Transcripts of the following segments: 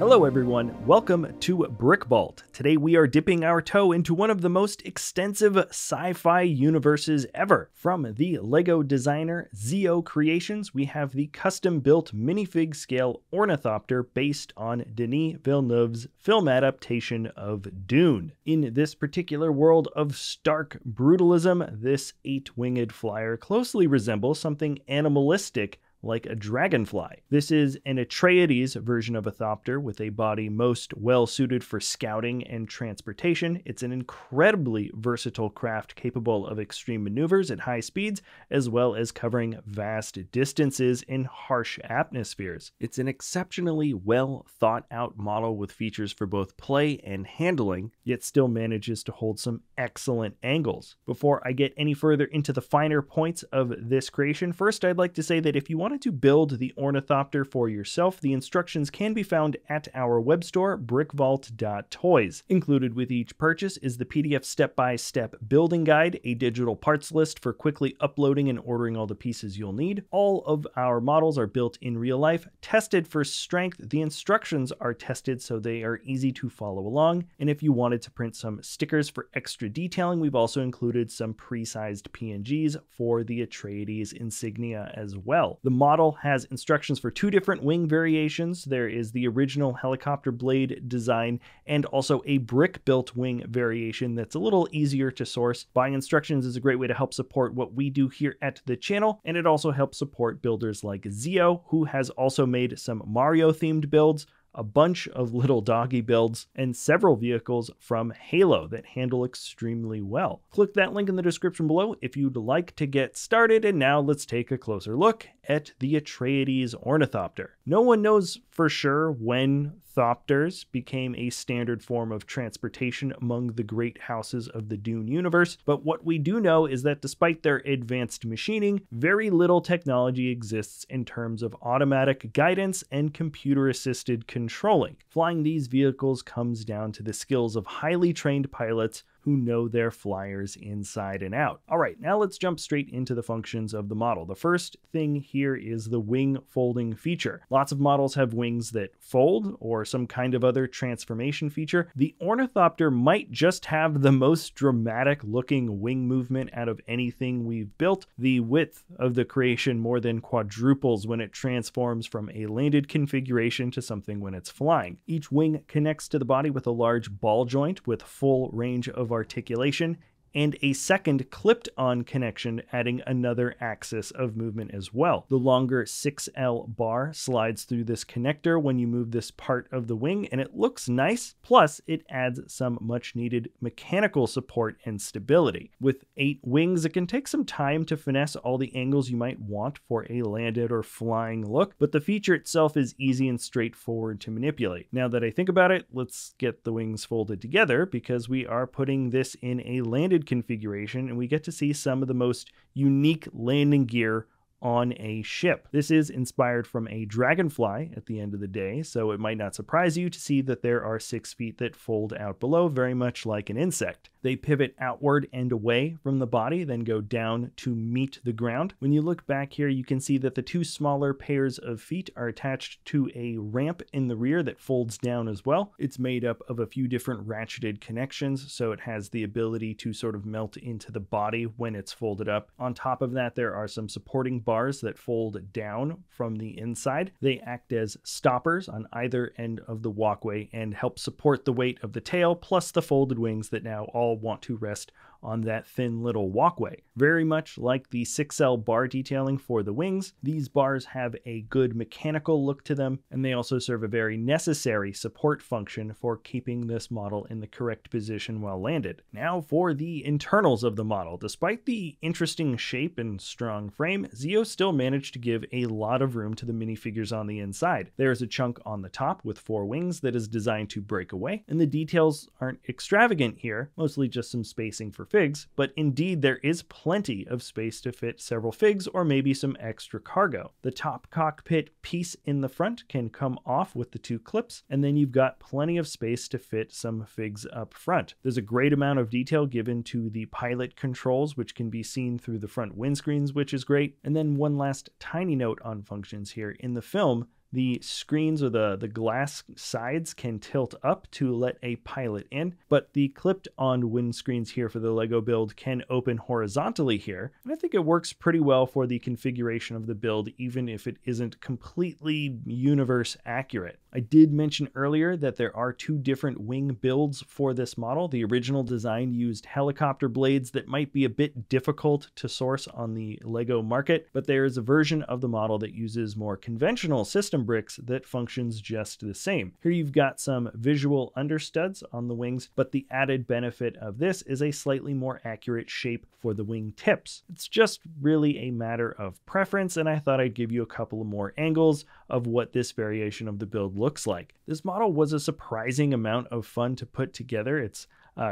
Hello everyone, welcome to BrickVault. Today we are dipping our toe into one of the most extensive sci-fi universes ever. From the LEGO designer Zio Creations, we have the custom-built minifig scale Ornithopter based on Denis Villeneuve's film adaptation of Dune. In this particular world of stark brutalism, this eight-winged flyer closely resembles something animalistic like a dragonfly. This is an Atreides version of a thopter with a body most well-suited for scouting and transportation. It's an incredibly versatile craft capable of extreme maneuvers at high speeds, as well as covering vast distances in harsh atmospheres. It's an exceptionally well-thought-out model with features for both play and handling, yet still manages to hold some excellent angles. Before I get any further into the finer points of this creation, first I'd like to say that if you wanted to build the Ornithopter for yourself, the instructions can be found at our web store, brickvault.toys. Included with each purchase is the PDF step-by-step building guide, a digital parts list for quickly uploading and ordering all the pieces you'll need. All of our models are built in real life, tested for strength. The instructions are tested so they are easy to follow along, and if you wanted to print some stickers for extra detailing, we've also included some pre-sized PNGs for the Atreides insignia as well. The model has instructions for two different wing variations. There is the original helicopter blade design and also a brick-built wing variation that's a little easier to source. Buying instructions is a great way to help support what we do here at the channel, and it also helps support builders like Zio, who has also made some Mario-themed builds, a bunch of little doggy builds, and several vehicles from Halo that handle extremely well. Click that link in the description below if you'd like to get started, and now let's take a closer look at the Atreides Ornithopter. No one knows for sure when thopters became a standard form of transportation among the great houses of the Dune universe, but what we do know is that despite their advanced machining, very little technology exists in terms of automatic guidance and computer-assisted controlling. Flying these vehicles comes down to the skills of highly trained pilots who know their flyers inside and out. All right, now let's jump straight into the functions of the model. The first thing here is the wing folding feature. Lots of models have wings that fold or some kind of other transformation feature. The Ornithopter might just have the most dramatic looking wing movement out of anything we've built. The width of the creation more than quadruples when it transforms from a landed configuration to something when it's flying. Each wing connects to the body with a large ball joint with full range of articulation, and a second clipped-on connection adding another axis of movement as well. The longer 6L bar slides through this connector when you move this part of the wing, and it looks nice, plus it adds some much-needed mechanical support and stability. With 8 wings, it can take some time to finesse all the angles you might want for a landed or flying look, but the feature itself is easy and straightforward to manipulate. Now that I think about it, let's get the wings folded together because we are putting this in a landed configuration, and we get to see some of the most unique landing gear on a ship. This is inspired from a dragonfly at the end of the day, so it might not surprise you to see that there are 6 feet that fold out below, very much like an insect. They pivot outward and away from the body, then go down to meet the ground. When you look back here, you can see that the 2 smaller pairs of feet are attached to a ramp in the rear that folds down as well. It's made up of a few different ratcheted connections, so it has the ability to sort of melt into the body when it's folded up. On top of that, there are some supporting bars that fold down from the inside. They act as stoppers on either end of the walkway and help support the weight of the tail, plus the folded wings that now all want to rest on that thin little walkway. Very much like the 6L bar detailing for the wings, these bars have a good mechanical look to them, and they also serve a very necessary support function for keeping this model in the correct position while landed. Now for the internals of the model. Despite the interesting shape and strong frame, Zio still managed to give a lot of room to the minifigures on the inside. There is a chunk on the top with four wings that is designed to break away, and the details aren't extravagant here, mostly just some spacing for figs, but indeed there is plenty of space to fit several figs or maybe some extra cargo. The top cockpit piece in the front can come off with the two clips, and then you've got plenty of space to fit some figs up front. There's a great amount of detail given to the pilot controls, which can be seen through the front windscreens, which is great. And then one last tiny note on functions here. In the film, the screens or the glass sides can tilt up to let a pilot in, but the clipped on windscreens here for the LEGO build can open horizontally here. And I think it works pretty well for the configuration of the build, even if it isn't completely universe accurate. I did mention earlier that there are two different wing builds for this model. The original design used helicopter blades that might be a bit difficult to source on the LEGO market, but there is a version of the model that uses more conventional system bricks that functions just the same. Here you've got some visual understuds on the wings, but the added benefit of this is a slightly more accurate shape for the wing tips. It's just really a matter of preference, and I thought I'd give you a couple of more angles of what this variation of the build looks like. This model was a surprising amount of fun to put together. It's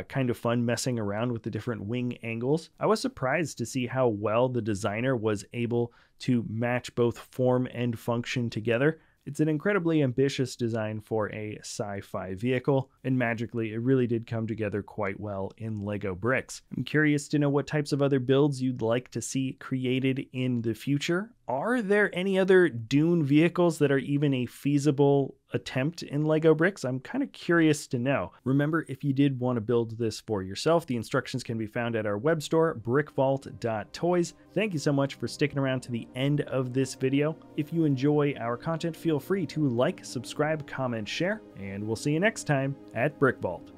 kind of fun messing around with the different wing angles. I was surprised to see how well the designer was able to match both form and function together. It's an incredibly ambitious design for a sci-fi vehicle, and magically it really did come together quite well in LEGO bricks. I'm curious to know what types of other builds you'd like to see created in the future. Are there any other Dune vehicles that are even a feasible attempt in LEGO bricks? I'm kind of curious to know. Remember, if you did want to build this for yourself, the instructions can be found at our web store, brickvault.toys. Thank you so much for sticking around to the end of this video. If you enjoy our content, feel free to like, subscribe, comment, share, and we'll see you next time at BrickVault.